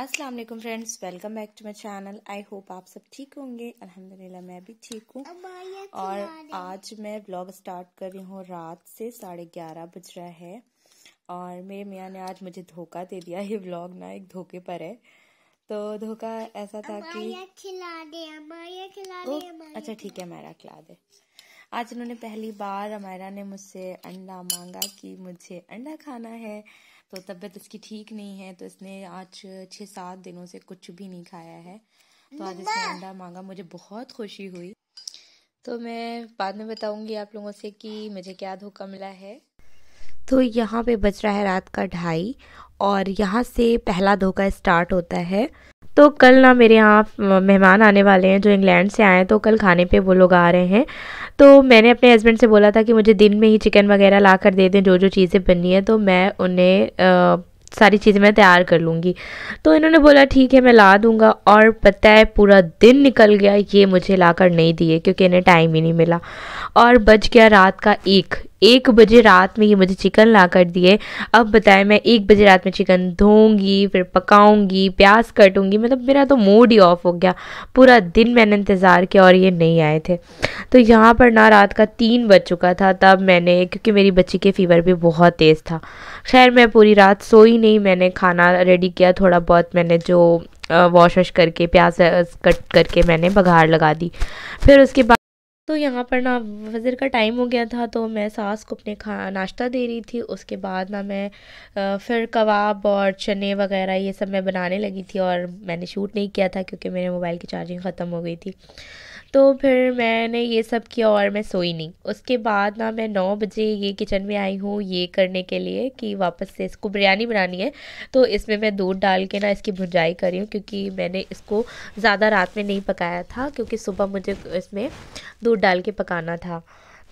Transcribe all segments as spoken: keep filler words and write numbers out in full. अस्सलाम वालेकुम friends, welcome back to my channel. I hope आप सब ठीक होंगे। अल्हम्दुलिल्लाह मैं भी ठीक हूँ। और आज मैं व्लॉग स्टार्ट कर रही हूँ रात से, साढ़े ग्यारह बज रहा है। और मेरे मियाँ ने आज मुझे धोखा दे दिया। ये व्लॉग ना एक धोखे पर है। तो धोखा ऐसा था कि खिला दे, खिला दे, अच्छा ठीक है हमारा खिला दे। आज उन्होंने पहली बार अमायरा ने मुझसे अंडा मांगा कि मुझे अंडा खाना है। तो तबीयत उसकी ठीक नहीं है, तो इसने आज छः सात दिनों से कुछ भी नहीं खाया है। तो आज इसने अंडा मांगा, मुझे बहुत खुशी हुई। तो मैं बाद में बताऊंगी आप लोगों से कि मुझे क्या धोखा मिला है। तो यहाँ पे बज रहा है रात का ढाई और यहाँ से पहला धोखा स्टार्ट होता है। तो कल ना मेरे यहाँ मेहमान आने वाले हैं जो इंग्लैंड से आए हैं, तो कल खाने पे वो लोग आ रहे हैं। तो मैंने अपने हस्बैंड से बोला था कि मुझे दिन में ही चिकन वगैरह ला कर दे दें, जो जो चीज़ें बननी है तो मैं उन्हें आ, सारी चीज़ें मैं तैयार कर लूँगी। तो इन्होंने बोला ठीक है मैं ला दूँगा। और पता है पूरा दिन निकल गया, ये मुझे ला कर नहीं दिए क्योंकि इन्हें टाइम ही नहीं मिला। और बज गया रात का एक एक बजे रात में ये मुझे चिकन ला कर दिए। अब बताएं, मैं एक बजे रात में चिकन धोऊंगी, फिर पकाऊंगी, प्याज कटूंगी, मतलब मेरा तो मूड ही ऑफ हो गया। पूरा दिन मैंने इंतज़ार किया और ये नहीं आए थे। तो यहाँ पर ना रात का तीन बज चुका था, तब मैंने, क्योंकि मेरी बच्ची के फ़ीवर भी बहुत तेज़ था, खैर मैं पूरी रात सोई नहीं। मैंने खाना रेडी किया, थोड़ा बहुत मैंने जो वॉश वॉश करके प्याज कट करके मैंने बघार लगा दी। फिर उसके बाद तो यहाँ पर ना वज़र का टाइम हो गया था, तो मैं सास को अपने खा नाश्ता दे रही थी। उसके बाद ना मैं फिर कबाब और चने वगैरह ये सब मैं बनाने लगी थी। और मैंने शूट नहीं किया था क्योंकि मेरे मोबाइल की चार्जिंग ख़त्म हो गई थी। तो फिर मैंने ये सब किया और मैं सोई नहीं। उसके बाद ना मैं नौ बजे ये किचन में आई हूँ ये करने के लिए कि वापस से इसको बिरयानी बनानी है। तो इसमें मैं दूध डाल के ना इसकी भुंजाई कर रही हूँ, क्योंकि मैंने इसको ज़्यादा रात में नहीं पकाया था क्योंकि सुबह मुझे इसमें दूध डाल के पकाना था,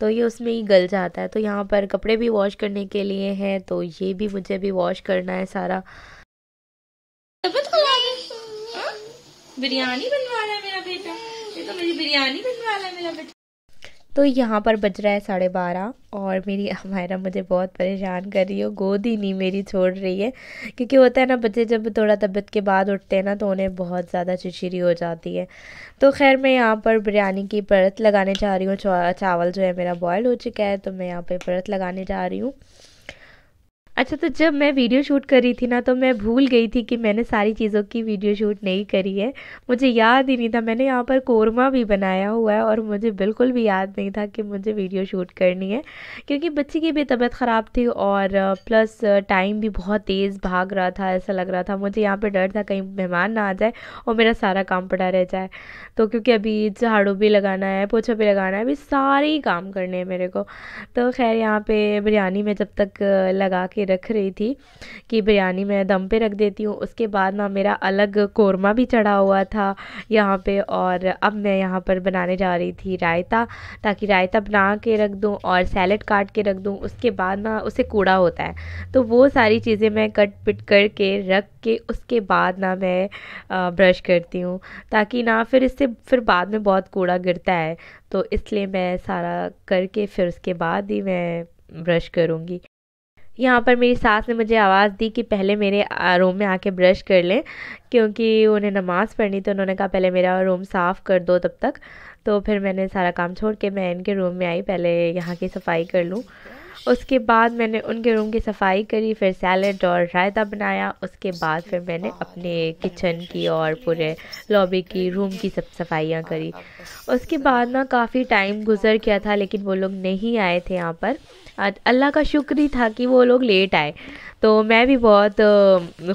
तो ये उसमें ही गल जाता है। तो यहाँ पर कपड़े भी वॉश करने के लिए हैं, तो ये भी मुझे भी वॉश करना है सारा। बिरयानी बनवा रहा है मेरा बेटा, तो मेरी बिरयानी बनवा रहा है मेरा बेटा। तो यहाँ पर बज रहा है साढ़े बारह और मेरी अमायरा मुझे बहुत परेशान कर रही हो, गोद ही नहीं मेरी छोड़ रही है। क्योंकि होता है ना बच्चे जब थोड़ा तबीयत के बाद उठते हैं ना, तो उन्हें बहुत ज़्यादा चिड़चिड़ी हो जाती है। तो खैर मैं यहाँ पर बिरयानी की परत लगाने जा रही हूँ। चावल जो है मेरा बॉयल हो चुका है, तो मैं यहाँ पर परत लगाने जा रही हूँ। अच्छा, तो जब मैं वीडियो शूट कर रही थी ना, तो मैं भूल गई थी कि मैंने सारी चीज़ों की वीडियो शूट नहीं करी है। मुझे याद ही नहीं था। मैंने यहाँ पर कोरमा भी बनाया हुआ है और मुझे बिल्कुल भी याद नहीं था कि मुझे वीडियो शूट करनी है, क्योंकि बच्ची की भी तबीयत ख़राब थी और प्लस टाइम भी बहुत तेज़ भाग रहा था। ऐसा लग रहा था मुझे, यहाँ पर डर था कहीं मेहमान ना आ जाए और मेरा सारा काम पड़ा रह जाए। तो क्योंकि अभी झाड़ू भी लगाना है, पोछा भी लगाना है, अभी सारे ही काम करने हैं मेरे को। तो खैर यहाँ पर बिरयानी में जब तक लगा के रख रही थी कि बिरयानी मैं दम पे रख देती हूँ। उसके बाद ना मेरा अलग कोरमा भी चढ़ा हुआ था यहाँ पे। और अब मैं यहाँ पर बनाने जा रही थी रायता, ताकि रायता बना के रख दूँ और सैलेड काट के रख दूँ। उसके बाद ना उसे कूड़ा होता है, तो वो सारी चीज़ें मैं कट पिट करके रख के उसके बाद ना मैं ब्रश करती हूँ, ताकि ना फिर इससे फिर बाद में बहुत कूड़ा गिरता है। तो इसलिए मैं सारा करके फिर उसके बाद ही मैं ब्रश करूँगी। यहाँ पर मेरी सास ने मुझे आवाज़ दी कि पहले मेरे रूम में आके ब्रश कर लें, क्योंकि उन्हें नमाज़ पढ़नी। तो उन्होंने कहा पहले मेरा रूम साफ़ कर दो तब तक। तो फिर मैंने सारा काम छोड़ के मैं इनके रूम में आई, पहले यहाँ की सफ़ाई कर लूँ। उसके बाद मैंने उनके रूम की सफ़ाई करी, फिर सैलेड और रायता बनाया। उसके बाद फिर मैंने अपने किचन की और पूरे लॉबी की, रूम की सब सफाइयाँ करी। उसके बाद ना काफ़ी टाइम गुजर गया था, लेकिन वो लोग नहीं आए थे यहाँ पर। आज अल्लाह का शुक्र ही था कि वो लोग लेट आए, तो मैं भी बहुत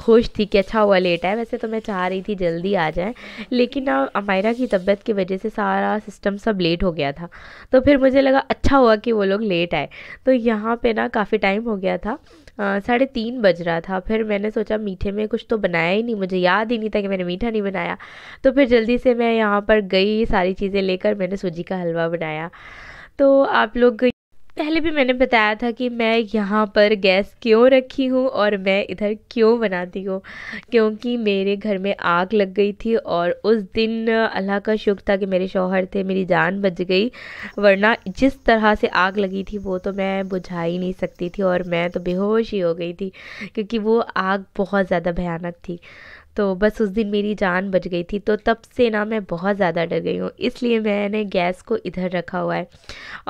खुश थी कि अच्छा हुआ लेट आए। वैसे तो मैं चाह रही थी जल्दी आ जाए, लेकिन ना अमायरा की तबीयत की वजह से सारा सिस्टम सब लेट हो गया था। तो फिर मुझे लगा अच्छा हुआ कि वो लोग लेट आए। तो यहाँ पे ना काफ़ी टाइम हो गया था, साढ़े तीन बज रहा था। फिर मैंने सोचा मीठे में कुछ तो बनाया ही नहीं, मुझे याद ही नहीं था कि मैंने मीठा नहीं बनाया। तो फिर जल्दी से मैं यहाँ पर गई, सारी चीज़ें लेकर मैंने सूजी का हलवा बनाया। तो आप लोग, पहले भी मैंने बताया था कि मैं यहाँ पर गैस क्यों रखी हूँ और मैं इधर क्यों बनाती हूँ, क्योंकि मेरे घर में आग लग गई थी। और उस दिन अल्लाह का शुक्र था कि मेरे शौहर थे, मेरी जान बच गई, वरना जिस तरह से आग लगी थी वो तो मैं बुझा ही नहीं सकती थी और मैं तो बेहोश ही हो गई थी, क्योंकि वो आग बहुत ज़्यादा भयानक थी। तो बस उस दिन मेरी जान बच गई थी। तो तब से ना मैं बहुत ज़्यादा डर गई हूँ, इसलिए मैंने गैस को इधर रखा हुआ है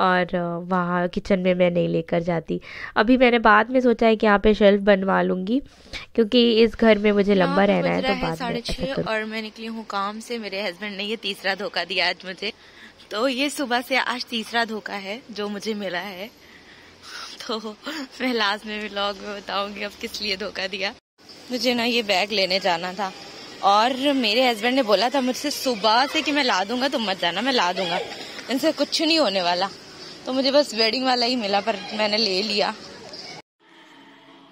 और वहाँ किचन में मैं नहीं लेकर जाती। अभी मैंने बाद में सोचा है कि यहाँ पे शेल्फ बनवा लूँगी, क्योंकि इस घर में मुझे लंबा रहना है। तो बाद में अच्छा, और मैं निकली हूँ काम से। मेरे हस्बैंड ने ये तीसरा धोखा दिया आज मुझे, तो ये सुबह से आज तीसरा धोखा है जो मुझे मिला है। तो मैं लास्ट में व्लॉग में बताऊंगी अब किस लिए धोखा दिया। मुझे ना ये बैग लेने जाना था और मेरे हस्बैंड ने बोला था मुझसे सुबह से कि मैं ला दूंगा, तुम मत जाना, मैं ला दूंगा, इनसे कुछ नहीं होने वाला। तो मुझे बस वेडिंग वाला ही मिला, पर मैंने ले लिया।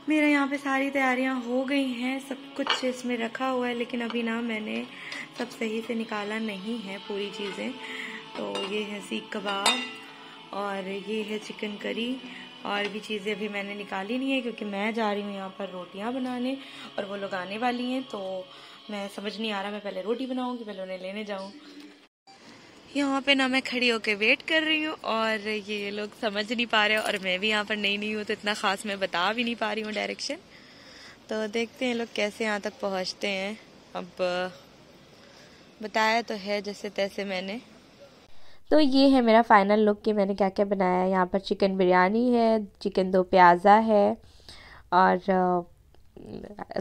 मेरा यहाँ पे सारी तैयारियाँ हो गई हैं, सब कुछ इसमें रखा हुआ है, लेकिन अभी ना मैंने सब सही से निकाला नहीं है पूरी चीज़ें। तो ये है सीख कबाब और ये है चिकन करी, और भी चीज़ें अभी मैंने निकाली नहीं है, क्योंकि मैं जा रही हूँ यहाँ पर रोटियाँ बनाने और वो लोग आने वाली हैं। तो मैं समझ नहीं आ रहा मैं पहले रोटी बनाऊँ कि पहले उन्हें लेने जाऊँ। यहाँ पे ना मैं खड़ी होकर वेट कर रही हूँ और ये लोग समझ नहीं पा रहे, और मैं भी यहाँ पर नई नई हूँ तो इतना ख़ास मैं बता भी नहीं पा रही हूँ डायरेक्शन। तो देखते हैं लोग कैसे यहाँ तक पहुँचते हैं। अब बताया तो है जैसे तैसे मैंने। तो ये है मेरा फाइनल लुक कि मैंने क्या क्या बनाया है। यहाँ पर चिकन बिरयानी है, चिकन दो प्याज़ा है, और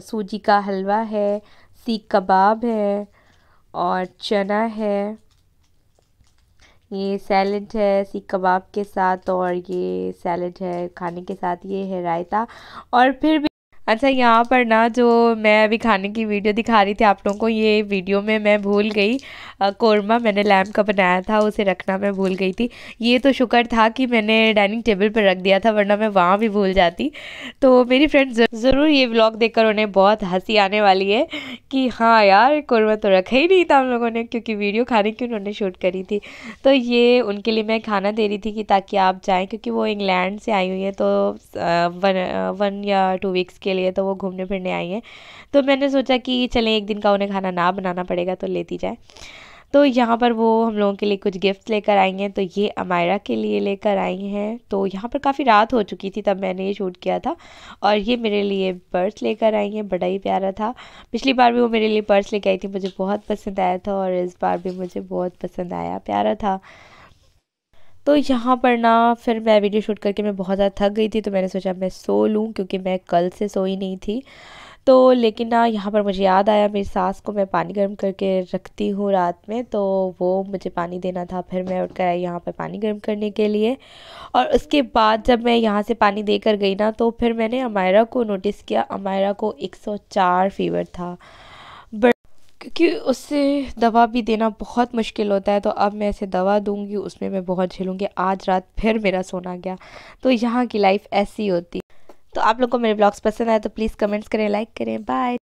सूजी का हलवा है, सीख कबाब है, और चना है, ये सैलेड है सीख कबाब के साथ, और ये सैलेड है खाने के साथ, ये है रायता। और फिर भी अच्छा, यहाँ पर ना जो मैं अभी खाने की वीडियो दिखा रही थी आप लोगों को, ये वीडियो में मैं भूल गई, कोरमा मैंने लैम्ब का बनाया था उसे रखना मैं भूल गई थी। ये तो शुक्र था कि मैंने डाइनिंग टेबल पर रख दिया था, वरना मैं वहाँ भी भूल जाती। तो मेरी फ्रेंड्स ज़रूर ये व्लॉग देखकर उन्हें बहुत हंसी आने वाली है कि हाँ यार, कोरमा तो रखा ही नहीं था हम लोगों ने, क्योंकि वीडियो खाने की उन्होंने शूट करी थी। तो ये उनके लिए मैं खाना दे रही थी कि ताकि आप जाएँ, क्योंकि वो इंग्लैंड से आई हुई है, तो वन वन या टू वीक्स के लिए तो वो घूमने फिरने आई हैं। तो मैंने सोचा कि चलें एक दिन का उन्हें खाना ना बनाना पड़ेगा तो लेती जाए। तो यहाँ पर वो हम लोगों के लिए कुछ गिफ्ट्स लेकर आई हैं। तो ये अमायरा के लिए लेकर आई हैं। तो यहाँ पर काफ़ी रात हो चुकी थी तब मैंने ये शूट किया था। और ये मेरे लिए पर्स लेकर आई हैं, बड़ा ही प्यारा था। पिछली बार भी वो मेरे लिए पर्स लेकर आई थी, मुझे बहुत पसंद आया था, और इस बार भी मुझे बहुत पसंद आया, प्यारा था। तो यहाँ पर ना फिर मैं वीडियो शूट करके मैं बहुत ज़्यादा थक गई थी, तो मैंने सोचा मैं सो लूँ, क्योंकि मैं कल से सोई नहीं थी। तो लेकिन ना यहाँ पर मुझे याद आया, मेरी सास को मैं पानी गर्म करके रखती हूँ रात में, तो वो मुझे पानी देना था। फिर मैं उठकर आई यहाँ पर पानी गर्म करने के लिए, और उसके बाद जब मैं यहाँ से पानी देकर गई ना, तो फिर मैंने अमायरा को नोटिस किया। अमायरा को एक सौ चार फीवर था, क्योंकि उससे दवा भी देना बहुत मुश्किल होता है। तो अब मैं इसे दवा दूंगी, उसमें मैं बहुत झेलूँगी। आज रात फिर मेरा सोना गया। तो यहाँ की लाइफ ऐसी होती। तो आप लोग को मेरे ब्लॉग्स पसंद आए तो प्लीज़ कमेंट्स करें, लाइक करें। बाय।